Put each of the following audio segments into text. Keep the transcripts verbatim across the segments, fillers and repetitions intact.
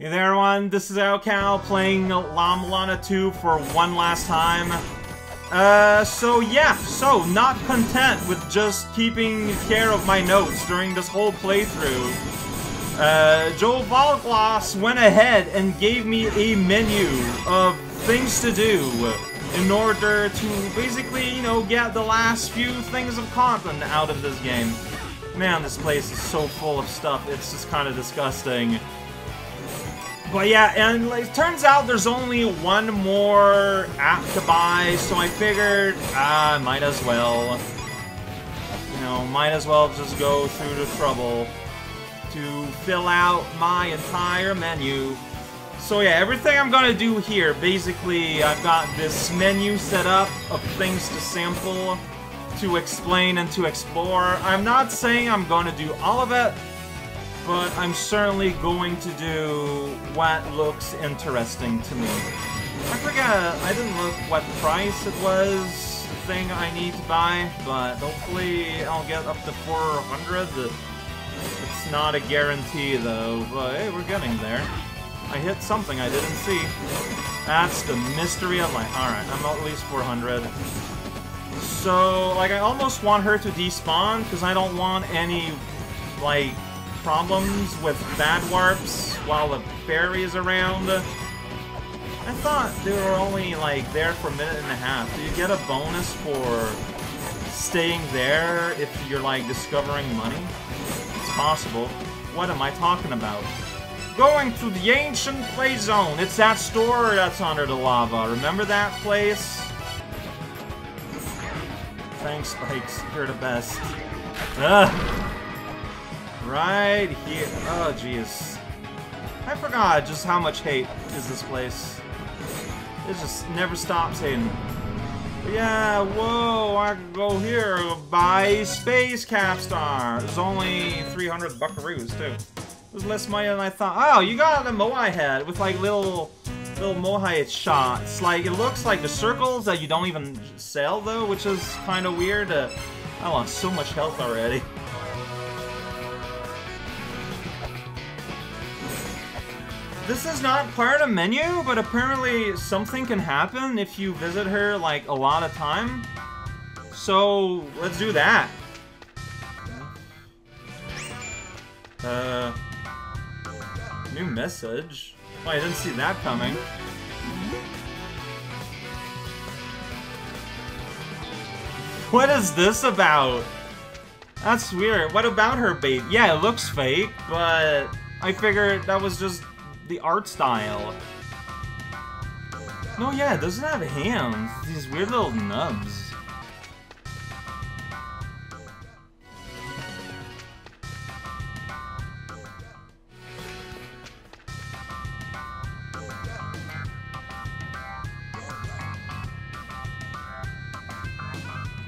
Hey there everyone, this is Alcal playing La-Mulana two for one last time. Uh, so yeah, so not content with just keeping care of my notes during this whole playthrough, uh, Joel Balagloss went ahead and gave me a menu of things to do in order to basically, you know, get the last few things of content out of this game. Man, this place is so full of stuff, it's just kind of disgusting. But yeah, and like, it turns out there's only one more app to buy, so I figured, ah, might as well. You know, might as well just go through the trouble to fill out my entire menu. So yeah, everything I'm gonna do here, basically, I've got this menu set up of things to sample, to explain, and to explore. I'm not saying I'm gonna do all of it, but I'm certainly going to do what looks interesting to me. I forgot, I didn't look what price it was, the thing I need to buy, but hopefully I'll get up to four hundred. It's not a guarantee though, but hey, we're getting there. I hit something I didn't see. That's the mystery of life. Alright, I'm at least four hundred. So, like, I almost want her to despawn, because I don't want any, like, problems with bad warps while the fairy is around. I thought they were only like there for a minute and a half. Do you get a bonus for staying there if you're like discovering money? It's possible. What am I talking about? Going to the Ancient Play Zone. It's that store that's under the lava. Remember that place? Thanks, Spikes. You're the best. Ugh. Right here. Oh, jeez. I forgot just how much hate is this place. It just never stops hating. But yeah, whoa, I can go here, buy Space Capstar. There's only three hundred buckaroos, too. It was less money than I thought. Oh, you got a Moai head with, like, little little Moai shots. Like, it looks like the circles that you don't even sell, though, which is kind of weird. Uh, I lost so much health already. This is not part of the menu, but apparently something can happen if you visit her, like, a lot of time. So, let's do that. Uh... New message? Oh, I didn't see that coming. What is this about? That's weird. What about her bait? Yeah, it looks fake, but I figured that was just the art style. No, yeah, it doesn't have hands. These weird little nubs.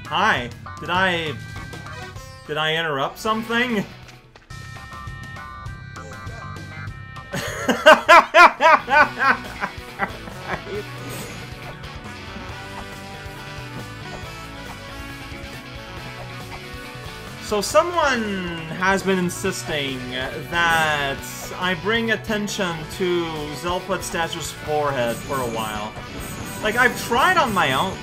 Hi. Did I... Did I interrupt something? Right. So someone has been insisting that I bring attention to Zelpa's statue's forehead for a while. Like, I've tried on my own.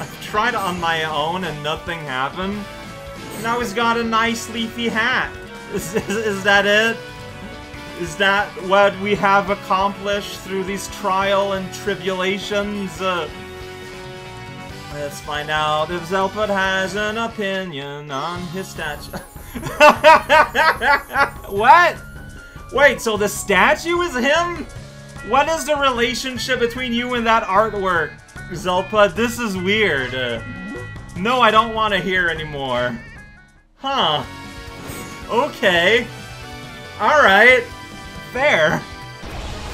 I've tried on my own and nothing happened. Now he's got a nice leafy hat. Is, is, is that it? Is that what we have accomplished through these trial and tribulations? Uh, let's find out if Zelpa has an opinion on his statue. What? Wait, so the statue is him? What is the relationship between you and that artwork, Zelpa? This is weird. Uh, no, I don't want to hear anymore. Huh. Okay. Alright. Fair.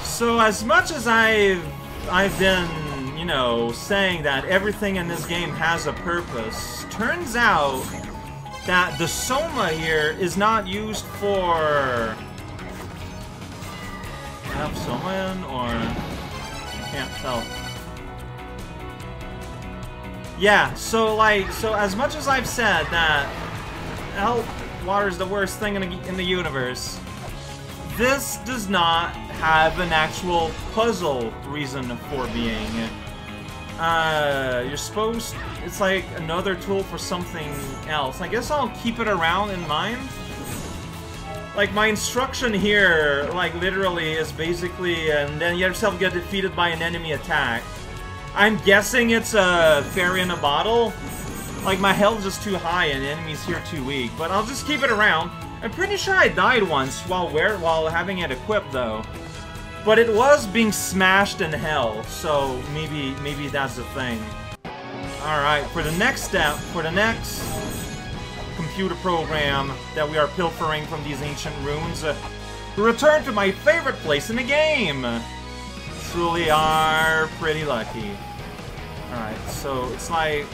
So as much as I've, I've been, you know, saying that everything in this game has a purpose, turns out that the Soma here is not used for... Do I have Soma in, or... I can't tell. Yeah, so like, so as much as I've said that... Help... water's the worst thing in the, in the universe. This does not have an actual puzzle reason for being. Uh, you're supposed... It's like another tool for something else. I guess I'll keep it around in mind. Like, my instruction here, like, literally is basically, and then you yourself get defeated by an enemy attack. I'm guessing it's a fairy in a bottle. Like, my health is too high and enemies here too weak, but I'll just keep it around. I'm pretty sure I died once while wear while having it equipped, though. But it was being smashed in hell, so maybe maybe that's the thing. All right, for the next step, for the next computer program that we are pilfering from these ancient ruins, uh, return to my favorite place in the game. Truly are pretty lucky. Alright, so it's like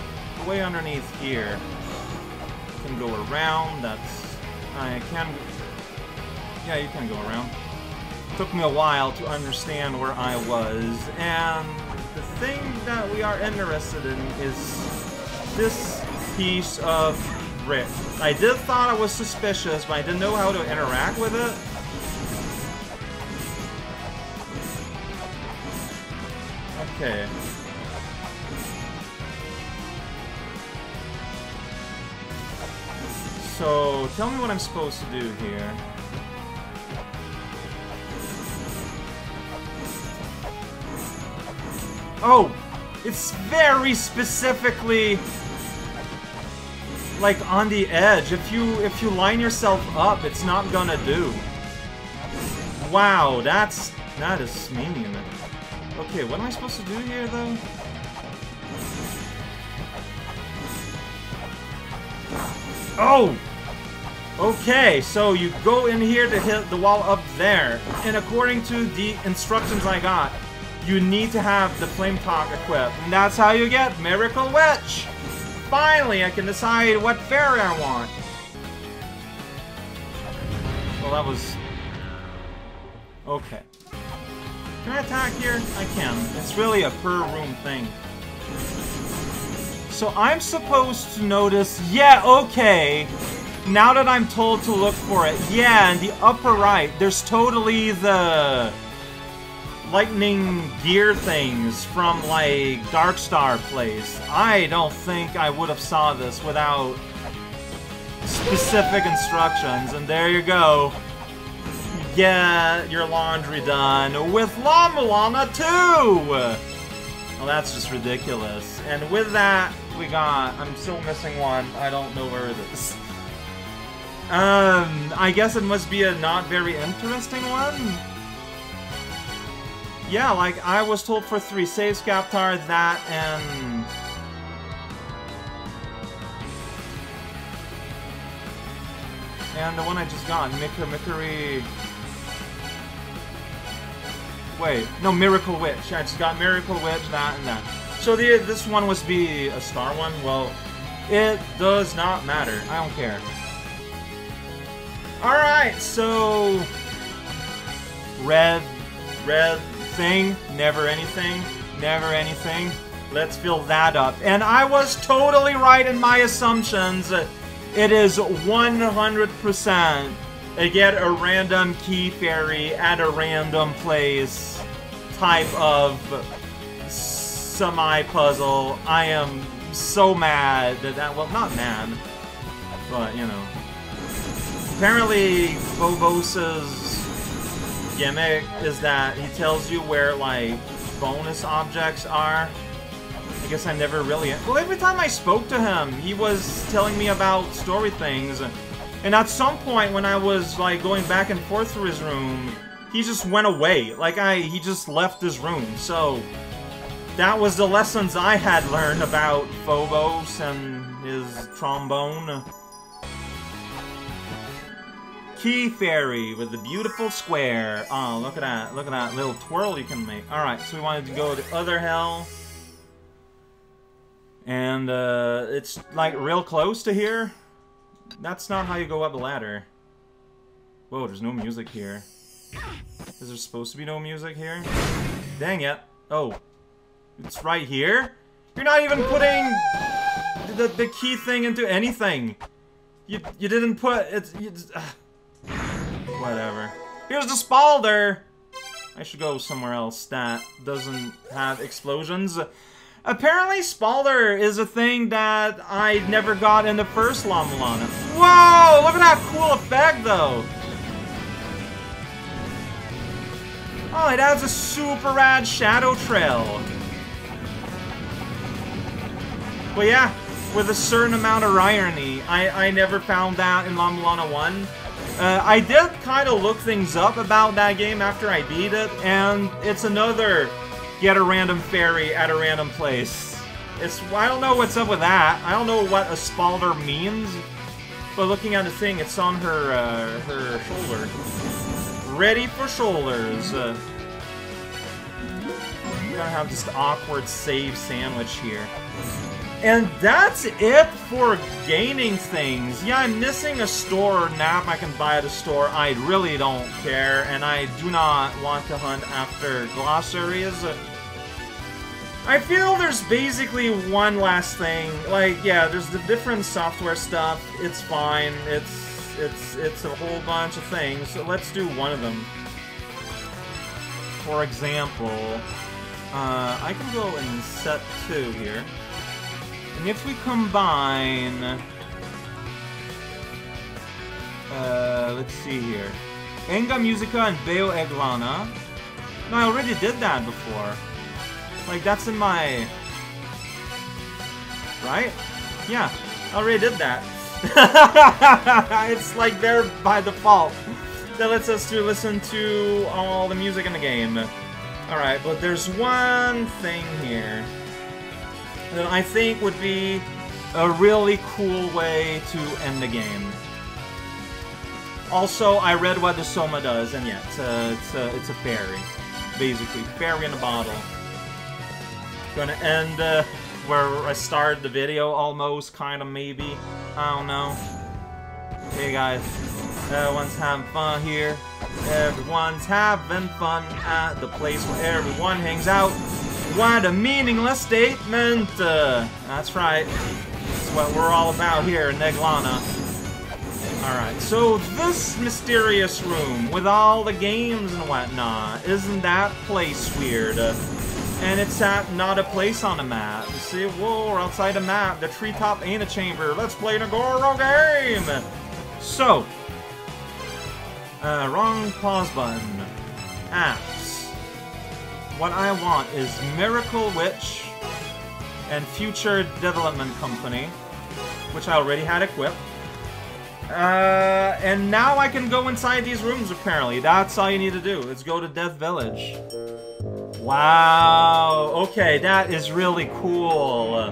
way underneath here. Can go around, that's... I can... Yeah, you can go around. Took me a while to understand where I was, and the thing that we are interested in is this piece of brick. I did thought I was suspicious, but I didn't know how to interact with it. Okay. So, tell me what I'm supposed to do here. Oh! It's very specifically... like, on the edge. If you, if you line yourself up, it's not gonna do. Wow, that's... that is mean. Okay, what am I supposed to do here, though? Oh! Okay, so you go in here to hit the wall up there. And according to the instructions I got, you need to have the flametok equipped. And that's how you get Miracle Witch! Finally, I can decide what fairy I want. Well, that was... okay. Can I attack here? I can. It's really a per room thing. So I'm supposed to notice... yeah, okay. Now that I'm told to look for it. Yeah, in the upper right, there's totally the... lightning gear things from, like, Darkstar Place. I don't think I would have saw this without specific instructions. And there you go. Get your laundry done with La-Mulana two! Well, that's just ridiculous. And with that, we got... I'm still missing one. I don't know where it is. Um, I guess it must be a not very interesting one? Yeah, like, I was told for three. Space Capstar, that, and... and the one I just got, Mickery... Wait, no, Miracle Witch. I just got Miracle Witch, that, and that. So the, this one was be a star one? Well, it does not matter. I don't care. Alright, so... Red, red thing, never anything, never anything. Let's fill that up. And I was totally right in my assumptions. It is one hundred percent. They get a random key fairy at a random place type of semi-puzzle. I am so mad that that... well, not mad, but, you know. Apparently, Phobos' gimmick is that he tells you where, like, bonus objects are. I guess I never really... well, every time I spoke to him, he was telling me about story things. And at some point, when I was, like, going back and forth through his room, he just went away. Like, I, he just left his room. So, that was the lessons I had learned about Phobos and his trombone. Key fairy with the beautiful square. Oh, look at that. Look at that little twirl you can make. Alright, so we wanted to go to Other Hell. And, uh, it's, like, real close to here. That's not how you go up a ladder. Whoa, there's no music here. Is there supposed to be no music here? Dang it. Oh. It's right here? You're not even putting the, the key thing into anything. You you didn't put it's. You, uh, whatever. Here's the Spalder. I should go somewhere else that doesn't have explosions. Apparently, Spalder is a thing that I never got in the first La-Mulana. Whoa! Look at that cool effect, though! Oh, it has a super rad shadow trail. But yeah, with a certain amount of irony. I, I never found that in La-Mulana one. Uh, I did kind of look things up about that game after I beat it, and it's another... Get a random fairy at a random place. It's, I don't know what's up with that. I don't know what a Spalder means, but looking at the thing, it's on her, uh, her shoulder. Ready for shoulders. Uh, I'm gonna have this awkward save sandwich here. And that's it for gaining things. Yeah, I'm missing a store now. If I can buy at a store, I really don't care, and I do not want to hunt after glossaries. I feel there's basically one last thing. Like, yeah, there's the different software stuff. It's fine. It's it's it's a whole bunch of things. So let's do one of them. For example, uh, I can go in set two here, and if we combine, uh, let's see here, Enga Musica and Beo Eglana. No, I already did that before. Like, that's in my... Right? Yeah, I already did that. It's like there by default. That lets us to listen to all the music in the game. Alright, but there's one thing here that I think would be a really cool way to end the game. Also, I read what the Soma does, and yeah, it's a, it's a, it's a fairy. Basically, fairy in a bottle. Gonna end uh, where I started the video almost, kinda, maybe. I don't know. Hey guys, everyone's having fun here. Everyone's having fun at the place where everyone hangs out. What a meaningless statement! Uh, that's right. That's what we're all about here in Neglana. Alright, so this mysterious room with all the games and whatnot, isn't that place weird? Uh, and it's at not a place on a map. You see, whoa, we're outside a map. The treetop ain't a chamber. Let's play the Goro game! So, uh, wrong pause button. Apps. What I want is Miracle Witch and Future Development Company, which I already had equipped. Uh, and now I can go inside these rooms, apparently. That's all you need to do. Let's go to Death Village. Wow. Okay, that is really cool.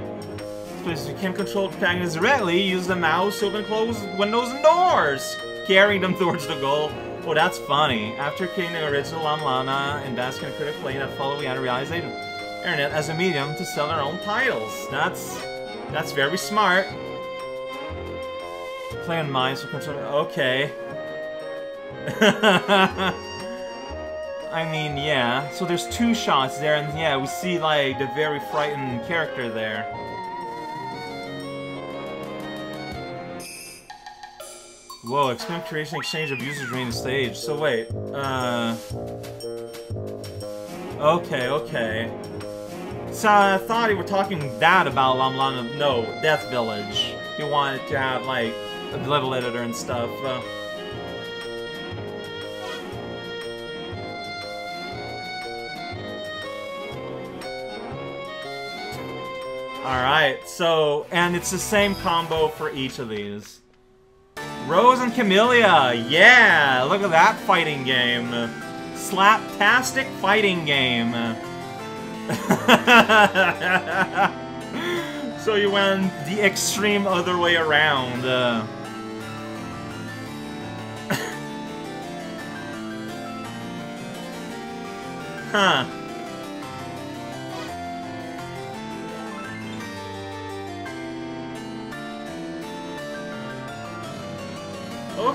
You can control protagonists directly. Use the mouse to open, close windows and doors, carrying them towards the goal. Oh, that's funny. After creating the original La-Mulana and Baskin and Critic Play that follow, we had to realize they internet as a medium to sell their own titles. That's that's very smart. Playing mines for control. Okay. I mean, yeah. So there's two shots there, and yeah, we see like the very frightened character there. Whoa, expand creation exchange of users during the stage. So wait, uh... Okay, okay. So I thought you were talking that about La-Mulana. No, Death Village. You wanted to have, like, a level editor and stuff. Uh, Alright, so... And it's the same combo for each of these. Rose and Camellia, yeah! Look at that fighting game. Slaptastic fighting game. So you went the extreme other way around. Uh. Huh.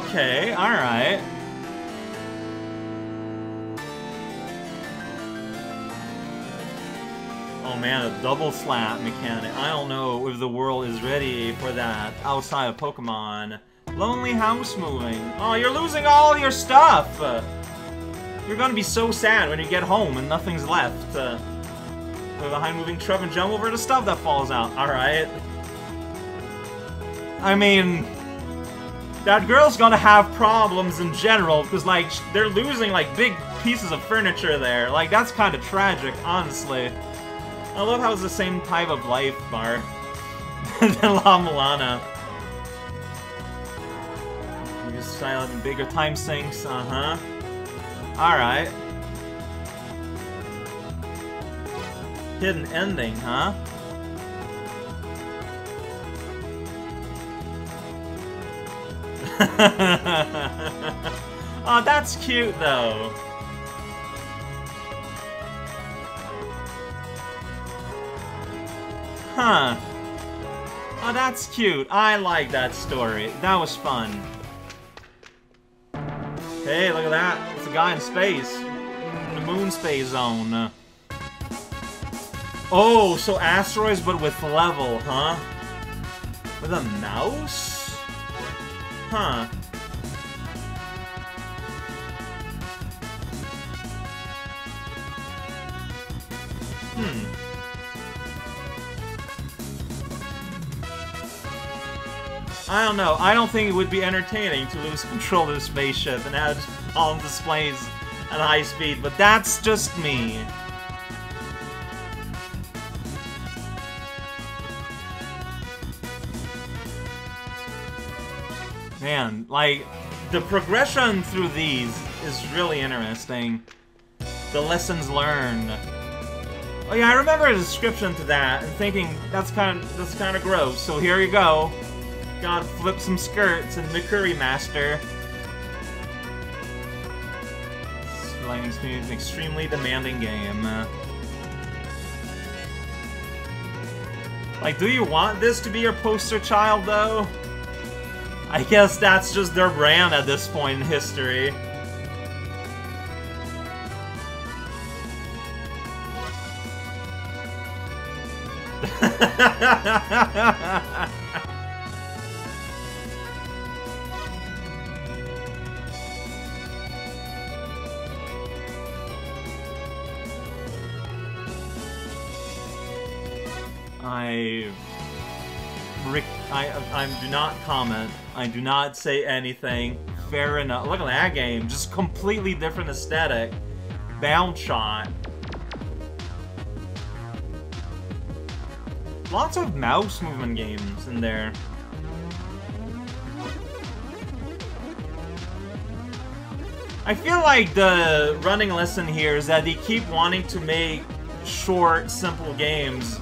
Okay, alright. Oh man, a double slap mechanic. I don't know if the world is ready for that outside of Pokemon. Lonely house moving. Oh, you're losing all your stuff! Uh, you're gonna be so sad when you get home and nothing's left. Uh, with a high-moving truck and jump over the stuff that falls out. Alright. I mean... that girl's gonna have problems in general, because, like, they're losing, like, big pieces of furniture there. Like, that's kind of tragic, honestly. I love how it's the same type of life bar. The La-Mulana. Just silent and bigger time sinks, uh-huh. Alright. Hidden ending, huh? Oh, that's cute, though. Huh. Oh, that's cute. I like that story. That was fun. Hey, look at that. It's a guy in space. In the moon space zone. Oh, so asteroids, but with level, huh? With a mouse? Huh. Hmm. I don't know. I don't think it would be entertaining to lose control of the spaceship and have it on displays at high speed, but that's just me. Man, like, the progression through these is really interesting. The lessons learned. Oh yeah, I remember a description to that and thinking that's kind of that's kind of gross. So here you go. Gotta flip some skirts and the curry master. It's an extremely demanding game. Like, do you want this to be your poster child though? I guess that's just their brand at this point in history. I... Rick, I, I, I do not comment. I do not say anything. Fair enough. Look at that game. Just completely different aesthetic. Bound shot. Lots of mouse movement games in there. I feel like the running lesson here is that they keep wanting to make short, simple games.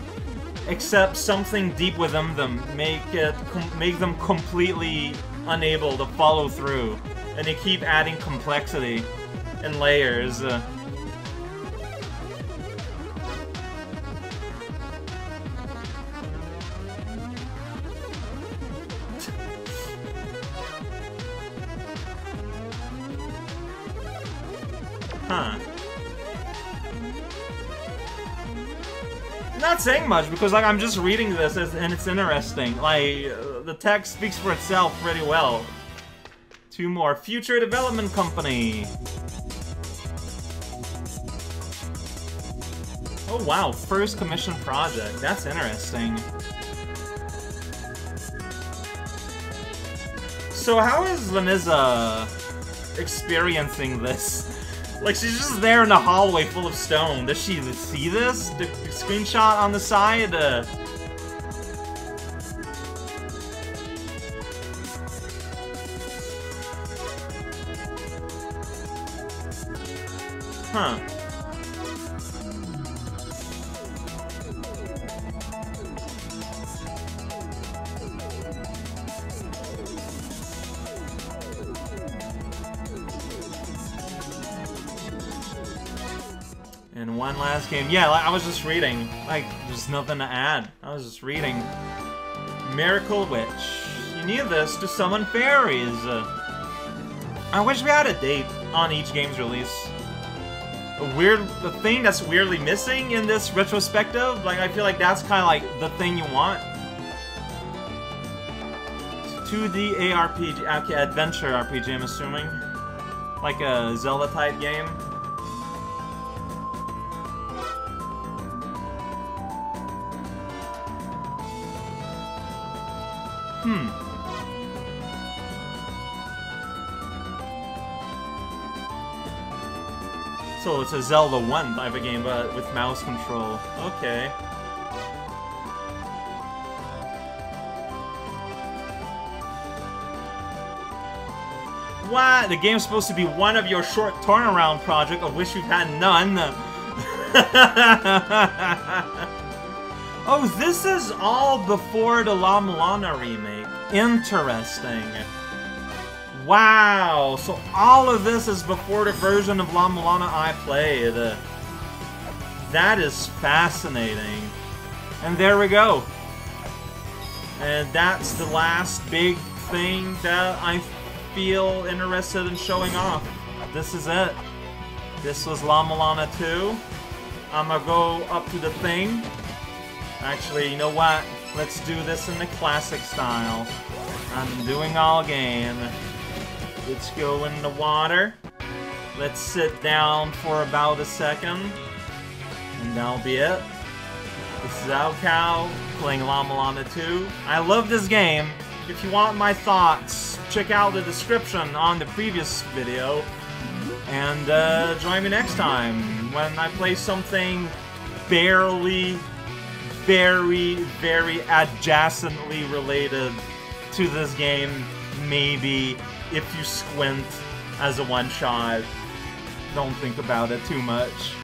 Except something deep within them make it com make them completely unable to follow through, and they keep adding complexity and layers. Uh, huh. Not saying much because, like, I'm just reading this and it's interesting. Like, uh, the text speaks for itself pretty well. Two more. Future Development Company. Oh wow, first commission project. That's interesting. So how is Vaniza experiencing this? Like, she's just there in the hallway full of stone. Does she see this? The screenshot on the side? Uh... Huh. And one last game. Yeah, I was just reading. Like, there's nothing to add. I was just reading. Miracle Witch. You need this to summon fairies. I wish we had a date on each game's release. A weird, the thing that's weirdly missing in this retrospective, like, I feel like that's kind of like the thing you want. to the A R P G, adventure R P G, I'm assuming. Like a Zelda-type game. Hmm. So it's a Zelda one type of game, but with mouse control. Okay. What? The game's supposed to be one of your short turnaround projects, of which you've had none. Oh, this is all before the La-Mulana remake. Interesting. Wow, so all of this is before the version of La-Mulana I played. That is fascinating. And there we go. And that's the last big thing that I feel interested in showing off. This is it. This was La-Mulana two. I'm gonna go up to the thing. Actually, you know what? Let's do this in the classic style. I'm doing all game. Let's go in the water. Let's sit down for about a second. And that'll be it. This is Alcal playing La-Mulana two. I love this game. If you want my thoughts, check out the description on the previous video. And uh, join me next time when I play something barely, very, very adjacently related to this game, maybe. If you squint as a one-shot, don't think about it too much.